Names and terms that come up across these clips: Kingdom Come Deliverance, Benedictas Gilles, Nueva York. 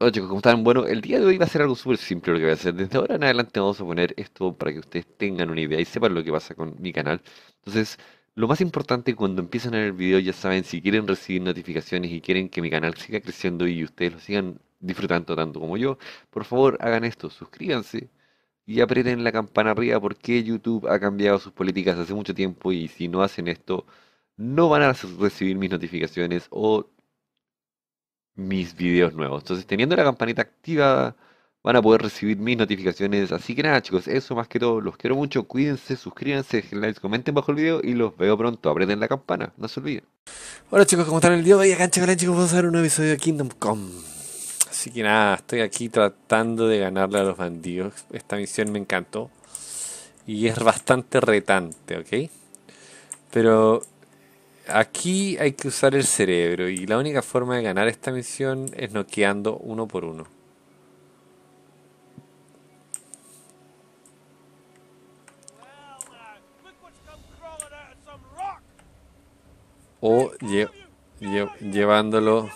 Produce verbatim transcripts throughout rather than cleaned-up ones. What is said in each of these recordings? Bueno chicos, ¿cómo están? Bueno, el día de hoy va a ser algo súper simple lo que voy a hacer. Desde ahora en adelante vamos a poner esto para que ustedes tengan una idea y sepan lo que pasa con mi canal. Entonces, lo más importante cuando empiezan a ver el video, ya saben, si quieren recibir notificaciones y quieren que mi canal siga creciendo y ustedes lo sigan disfrutando tanto como yo, por favor hagan esto, suscríbanse y aprieten la campana arriba porque YouTube ha cambiado sus políticas hace mucho tiempo y si no hacen esto, no van a recibir mis notificaciones o mis videos nuevos. Entonces, teniendo la campanita activada, van a poder recibir mis notificaciones. Así que nada chicos, eso más que todo. Los quiero mucho, cuídense, suscríbanse, dejen likes, comenten bajo el video y los veo pronto. Aprieten la campana, no se olviden. Bueno chicos, ¿cómo están el día de hoy? Acá en Chacarán, chicos, vamos a ver un nuevo episodio de Kingdom Come. Así que nada, estoy aquí tratando de ganarle a los bandidos. Esta misión me encantó y es bastante retante, ¿ok? Pero aquí hay que usar el cerebro y la única forma de ganar esta misión es noqueando uno por uno. O lle lle llevándolo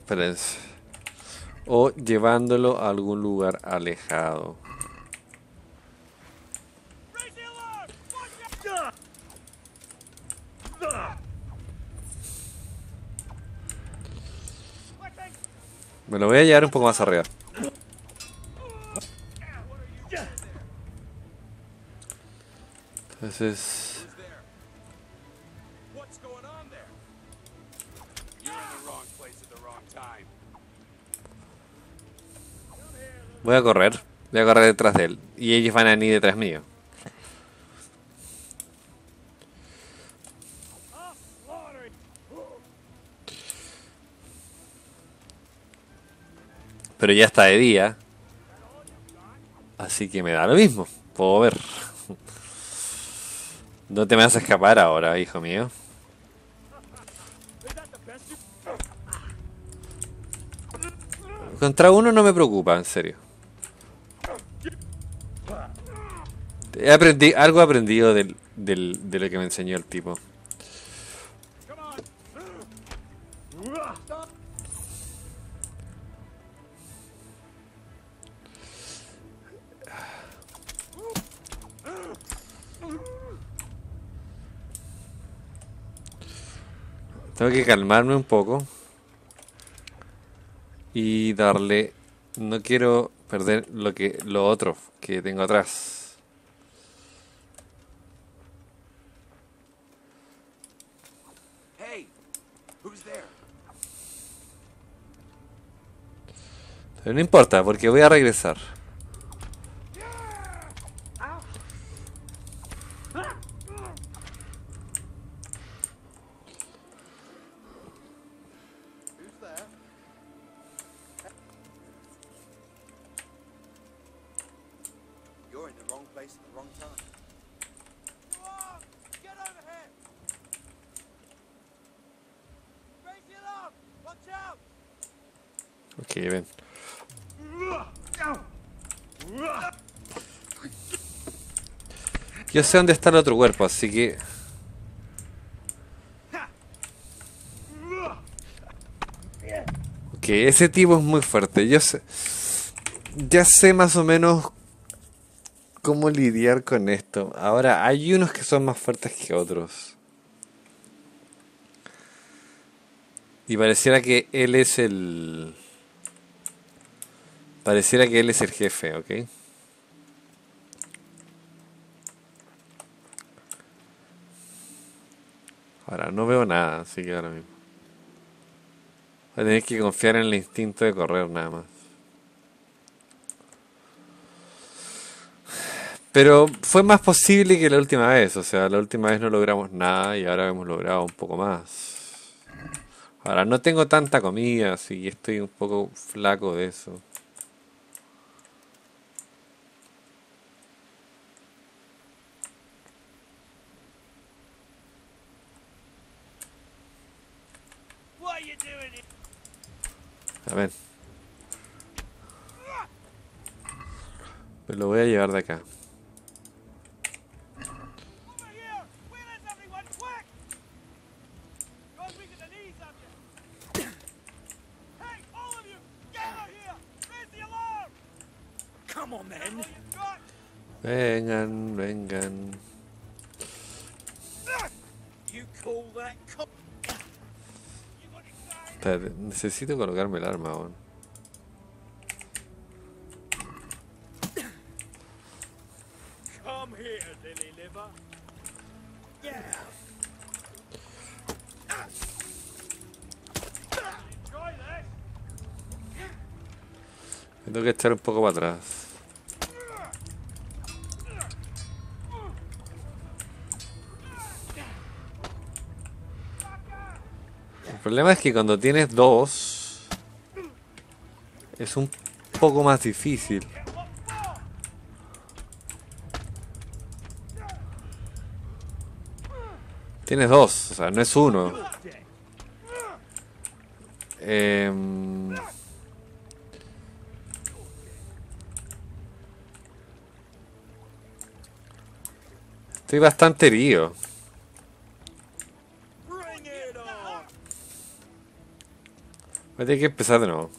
Espérense. O llevándolo a algún lugar alejado. Me lo voy a llevar un poco más arriba. Entonces... Voy a correr. Voy a correr detrás de él. Y ellos van a venir detrás mío. Pero ya está de día, así que me da lo mismo, puedo ver. No te me vas a escapar ahora, hijo mío. Contra uno no me preocupa, en serio. He aprendi- algo he aprendido del, del, de lo que me enseñó el tipo. Tengo que calmarme un poco y darle... No quiero perder lo que lo otro que tengo atrás. Pero no importa, porque voy a regresar. Ok, ven. Yo sé dónde está el otro cuerpo, así que... Ok, ese tipo es muy fuerte. Yo sé... Ya sé más o menos cómo lidiar con esto. Ahora, hay unos que son más fuertes que otros. Y pareciera que él es el... Pareciera que él es el jefe, ¿ok? Ahora, no veo nada, así que ahora mismo voy a tener que confiar en el instinto de correr nada más. Pero fue más posible que la última vez, o sea, la última vez no logramos nada y ahora hemos logrado un poco más. Ahora, no tengo tanta comida, así que estoy un poco flaco de eso. A ver. Me lo voy a llevar de acá. Vengan, vengan. Espérate, necesito colocarme el arma aún. Me tengo que echar un poco para atrás. El problema es que cuando tienes dos es un poco más difícil. Tienes dos, o sea, no es uno. Eh, estoy bastante herido. Voy a tener que empezar de nuevo.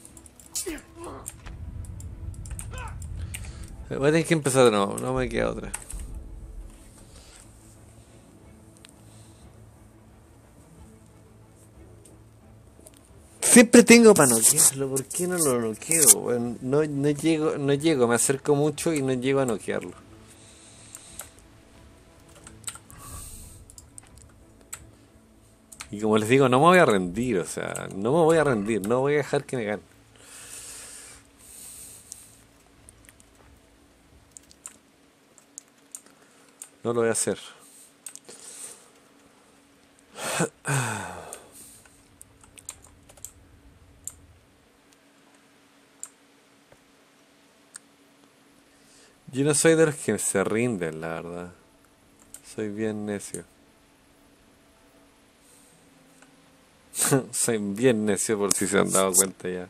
Voy a tener que empezar de nuevo, no me queda otra. Siempre tengo para noquearlo, ¿por qué no lo noqueo? Bueno, no, no llego, no llego, me acerco mucho y no llego a noquearlo. Y como les digo, no me voy a rendir, o sea, no me voy a rendir, no voy a dejar que me gane. No lo voy a hacer. Yo no soy de los que se rinden, la verdad. Soy bien necio. Soy bien necio, por si se han dado cuenta ya.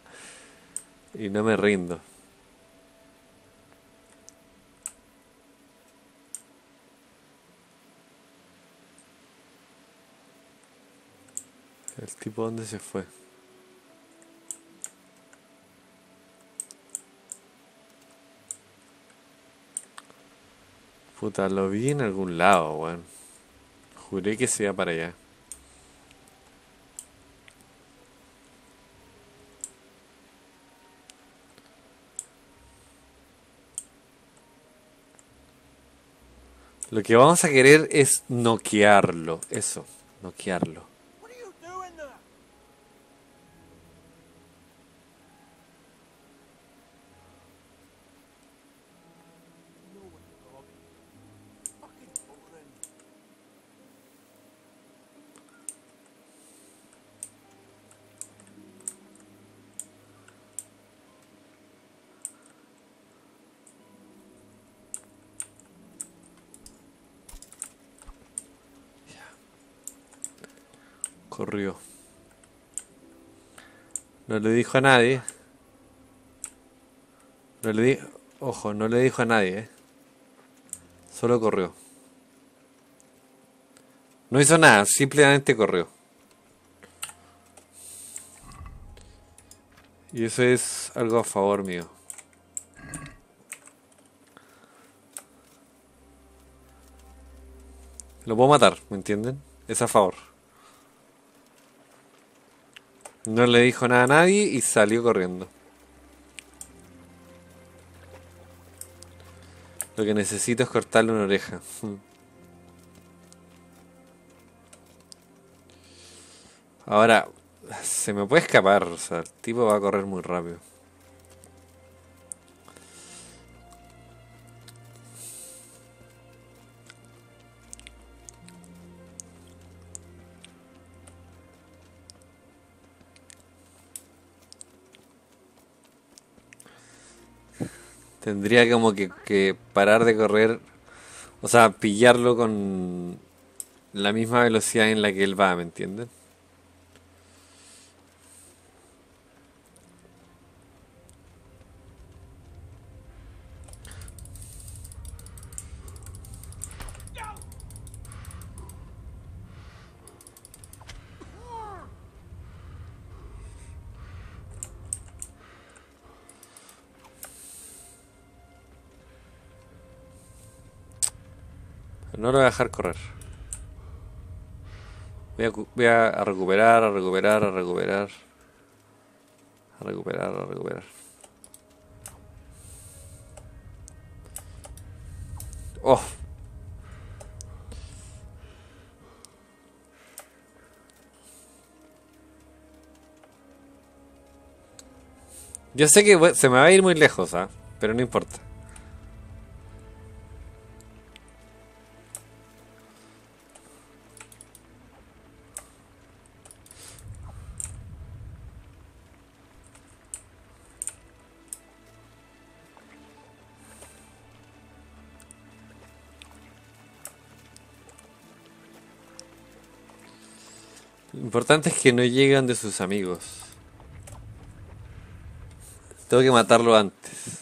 Y no me rindo. ¿El tipo dónde se fue? Puta, lo vi en algún lado, weón. Juré que se iba para allá. Lo que vamos a querer es noquearlo. Eso, noquearlo. Corrió. No le dijo a nadie. No le di... Ojo, no le dijo a nadie, ¿eh? Solo corrió. No hizo nada, simplemente corrió. Y eso es algo a favor mío. Lo puedo matar, ¿me entienden? Es a favor. No le dijo nada a nadie y salió corriendo. Lo que necesito es cortarle una oreja. Ahora, se me puede escapar, o sea, el tipo va a correr muy rápido. Tendría como que, que parar de correr, o sea, pillarlo con la misma velocidad en la que él va, ¿me entienden? No lo voy a dejar correr. Voy a, voy a, a recuperar, a recuperar, a recuperar. A recuperar, a recuperar. Oh. Yo sé que se me va a ir muy lejos, ¿eh? Pero no importa. Lo importante es que no llegan de sus amigos. Tengo que matarlo antes.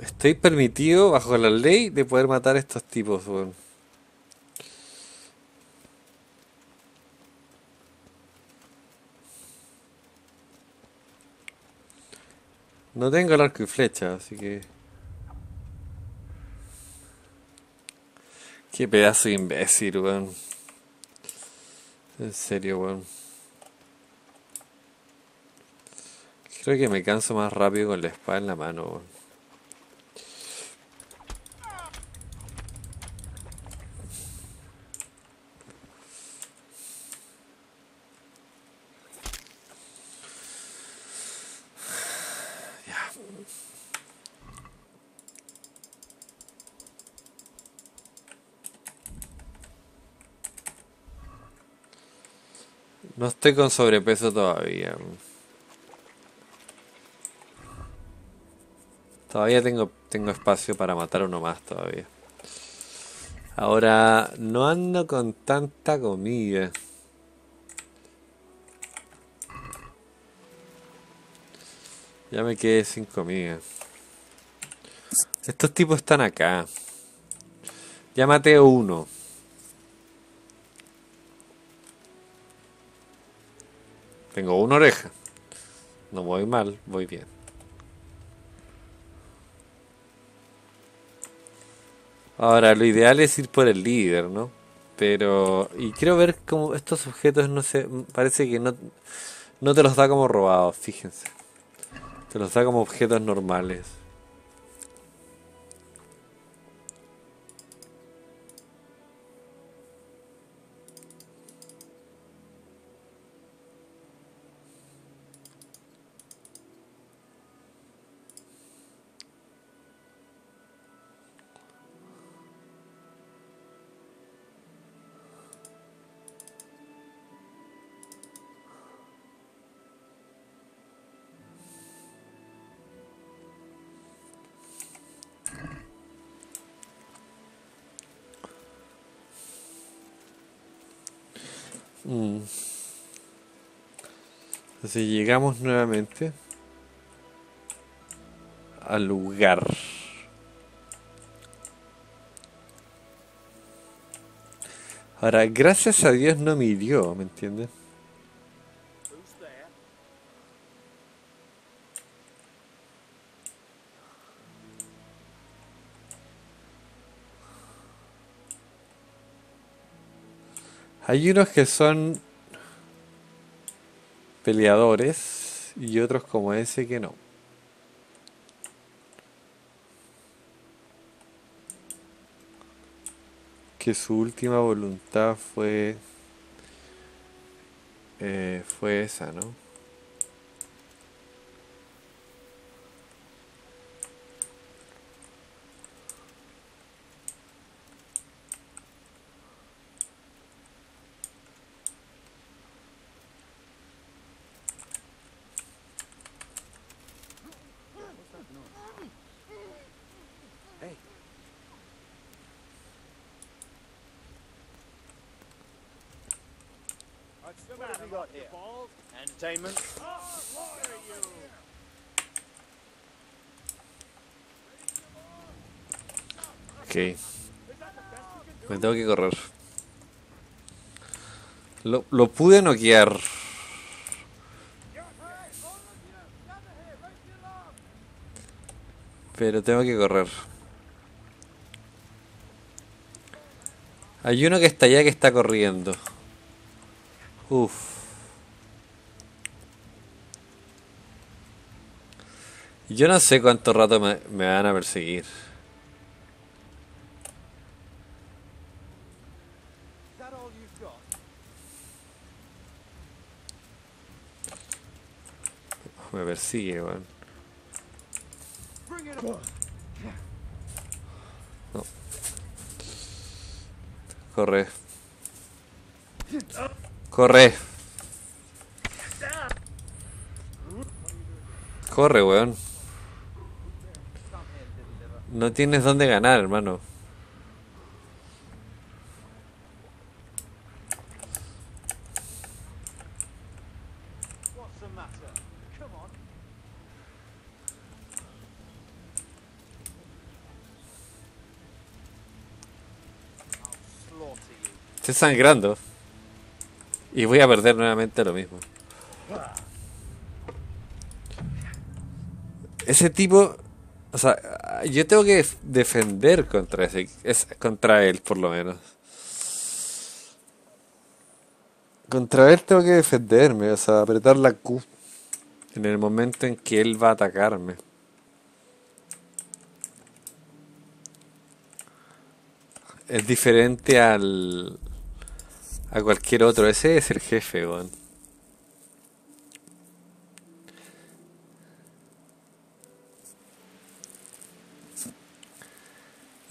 Estoy permitido, bajo la ley, de poder matar a estos tipos, weón. No tengo el arco y flecha, así que... Qué pedazo de imbécil, weón. En serio, weón. Creo que me canso más rápido con la espada en la mano, weón. No estoy con sobrepeso todavía. Todavía tengo, tengo espacio para matar uno más todavía. Ahora no ando con tanta comida. Ya me quedé sin comida. Estos tipos están acá. Ya maté uno. Tengo una oreja. No voy mal, voy bien. Ahora, lo ideal es ir por el líder, ¿no? Pero... Y quiero ver cómo estos objetos, no sé... Parece que no, no te los da como robados, fíjense. Te los da como objetos normales. Mm. Entonces llegamos nuevamente al lugar. Ahora, gracias a Dios no me hirió, ¿me entiendes? Hay unos que son peleadores y otros como ese que no. Que su última voluntad fue, eh, fue esa, ¿no? What's the matter? What have we got here? Balls? Entertainment? Oh, where are you? Ok. Me tengo que correr. Lo, lo pude noquear. Pero tengo que correr. Hay uno que está allá que está corriendo. Uff. Yo no sé cuánto rato me, me van a perseguir. Me persigue, weón. No. Corre. Corre. Corre, weón. No tienes dónde ganar, hermano. Estoy sangrando. Y voy a perder nuevamente lo mismo. Ese tipo... O sea, yo tengo que defender contra ese, es, contra él, por lo menos. Contra él tengo que defenderme, o sea, apretar la Q. En el momento en que él va a atacarme. Es diferente al... a cualquier otro. Ese es el jefe, weón.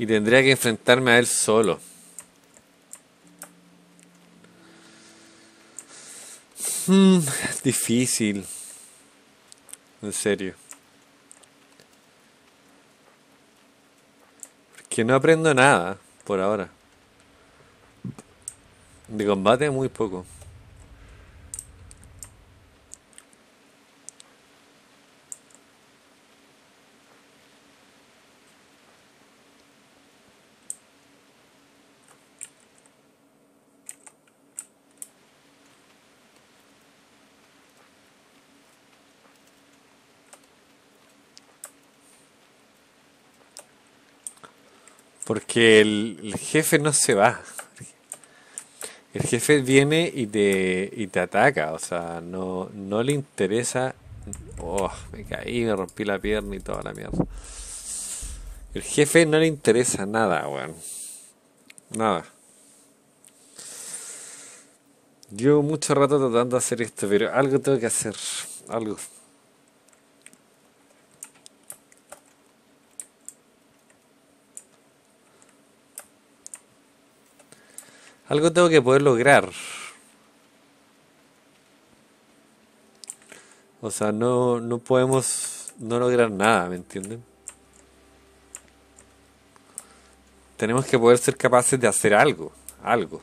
Y tendría que enfrentarme a él solo. Mm, difícil. En serio. Porque no aprendo nada por ahora. De combate muy poco. Porque el, el jefe no se va. El jefe viene y te, y te ataca, o sea, no, no le interesa... Oh, me caí, me rompí la pierna y toda la mierda. El jefe no le interesa nada, weón. Nada. Llevo mucho rato tratando de hacer esto, pero algo tengo que hacer. Algo. Algo tengo que poder lograr. O sea, no, no podemos no lograr nada, ¿me entienden? Tenemos que poder ser capaces de hacer algo. Algo.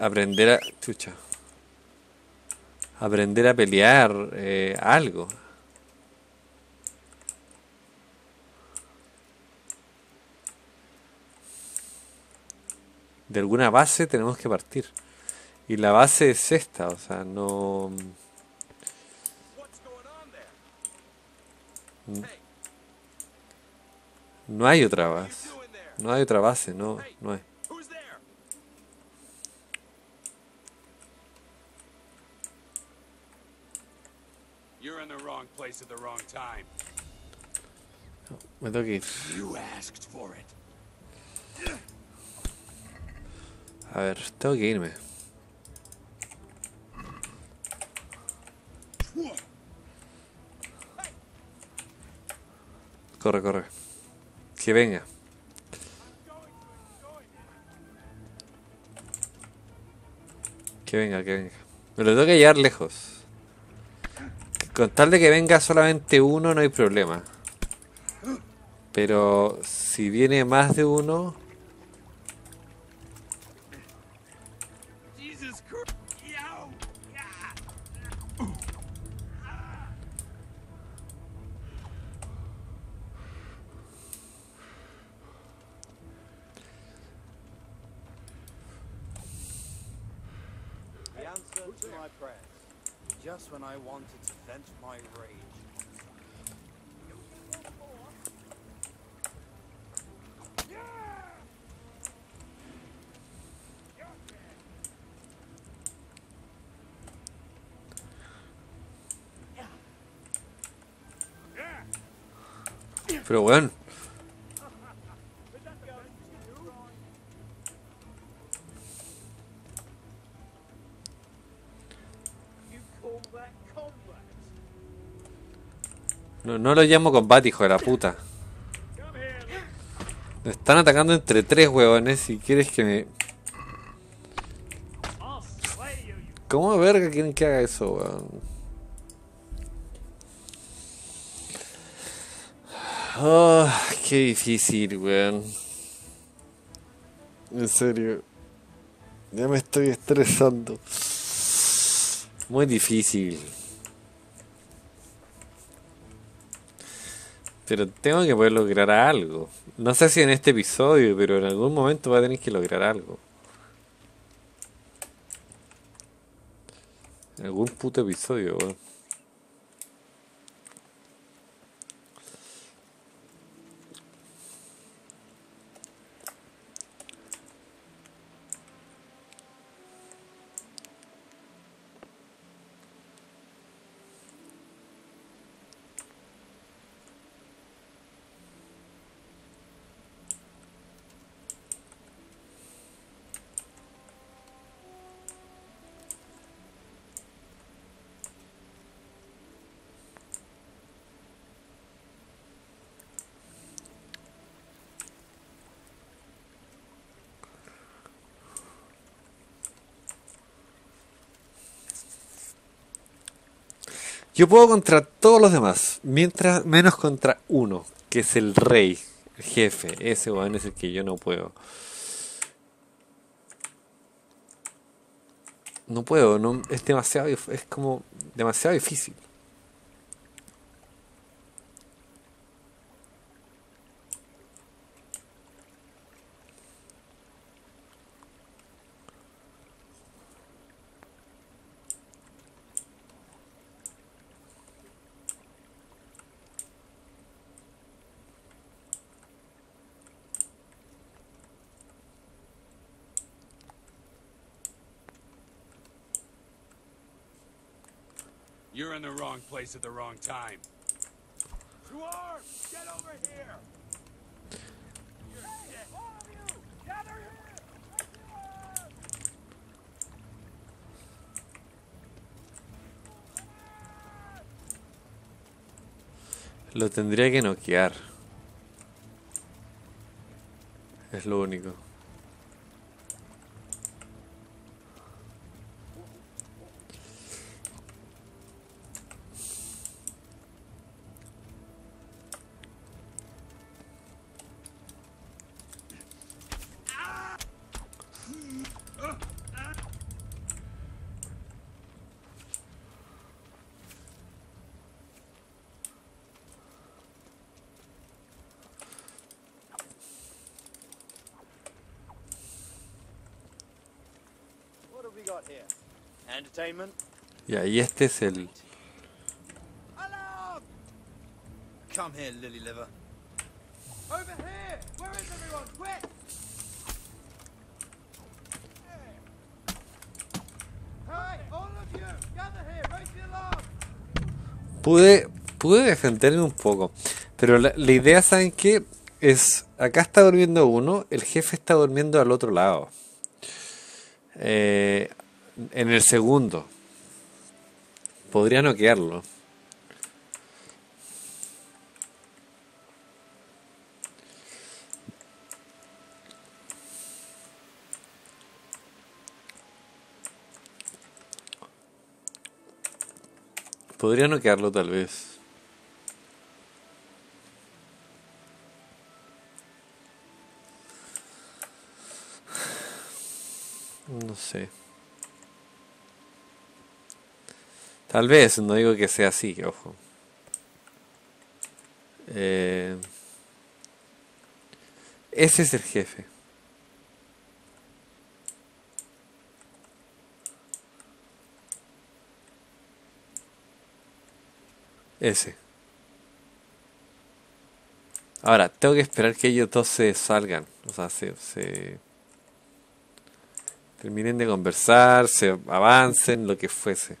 Aprender a... Chucha. Aprender a pelear. Eh, algo. De alguna base tenemos que partir. Y la base es esta, o sea, no... No hay otra base. No hay otra base, no, no hay. No, me tengo que ir. A ver, tengo que irme. Corre, corre. Que venga. Que venga, que venga. Me lo tengo que llevar lejos. Con tal de que venga solamente uno no hay problema. Pero si viene más de uno... to my prayers, just when I wanted to vent my rage. Pero bueno. No, no lo llamo combate, hijo de la puta. Me están atacando entre tres huevones y quieres que me... ¿Cómo verga quieren que haga eso, weón? Oh, qué difícil, weón. En serio. Ya me estoy estresando. Muy difícil. Pero tengo que poder lograr algo. No sé si en este episodio, pero en algún momento va a tener que lograr algo. En algún puto episodio, weón. Yo puedo contra todos los demás, mientras menos contra uno, que es el rey, el jefe. Ese weón es el que yo no puedo. No puedo, no, es demasiado, es como demasiado difícil. You're in the wrong place at the wrong time. You are! Get over here! You're dead. All of you! Gather here! Lo tendría que noquear. Es lo único. Y ahí este es el... Come here, Lily Liver. Over here. Where is everyone? Quick. Hey, all of you, gather here. Raise the alarm. Pude pude defenderme un poco, pero la, la idea, ¿saben qué? Es acá está durmiendo uno, el jefe está durmiendo al otro lado. Eh En el segundo. Podría noquearlo. Podría noquearlo tal vez. No sé. Tal vez, no digo que sea así, que ojo. Eh, ese es el jefe. Ese. Ahora, tengo que esperar que ellos dos se salgan. O sea, se... se... terminen de conversar, se avancen, lo que fuese.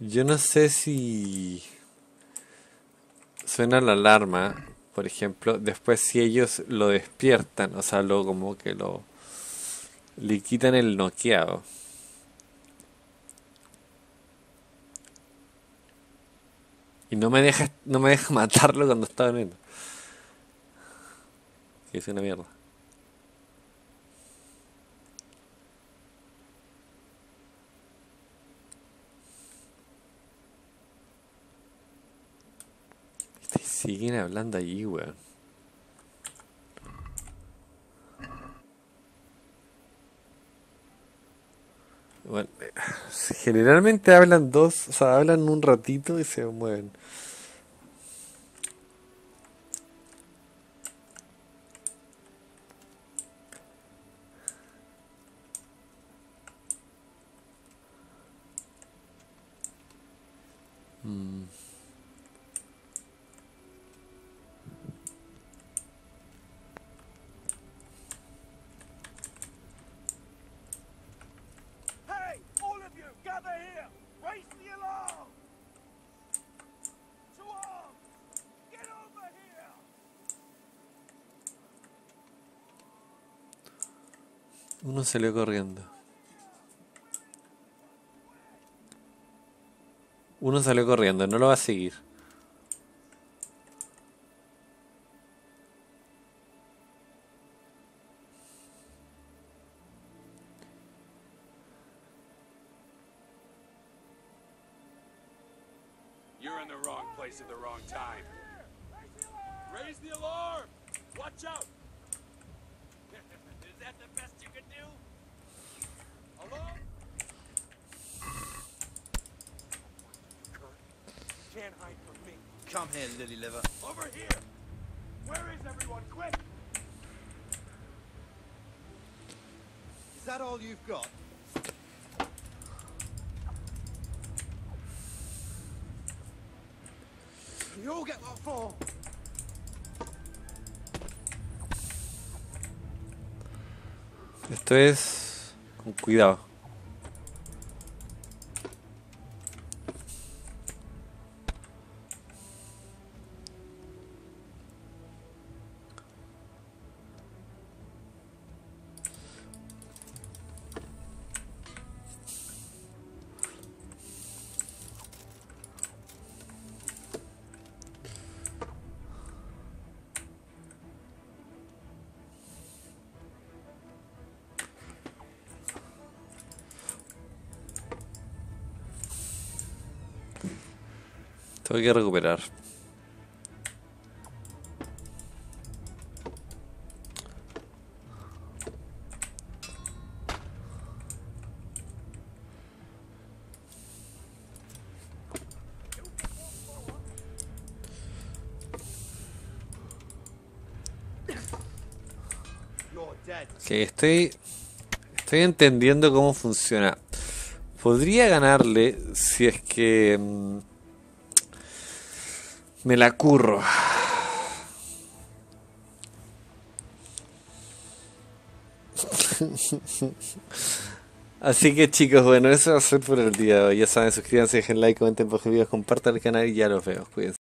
Yo no sé si suena la alarma, por ejemplo, después si ellos lo despiertan, o sea, lo como que lo le quitan el noqueado. Y no me deja, no me deja matarlo cuando está dormido. Que es una mierda. Y siguen hablando allí, weón. Bueno, generalmente hablan dos, o sea, hablan un ratito y se mueven. Mm. Uno salió corriendo. Uno salió corriendo, no lo va a seguir. You're in the wrong place at the wrong time. Raise the alarm. Watch out. Is that the best you could do? Hello? You can't hide from me. Come here, lily liver. Over here! Where is everyone? Quick! Is that all you've got? You all get what for? Esto es con cuidado. Tengo que recuperar. Okay, estoy, estoy entendiendo cómo funciona. Podría ganarle si es que... Mmm, me la curro. Así que chicos, bueno, eso va a ser por el día de hoy. Ya saben, suscríbanse, dejen like, comenten por los videos, compartan el canal y ya los veo. Cuídense.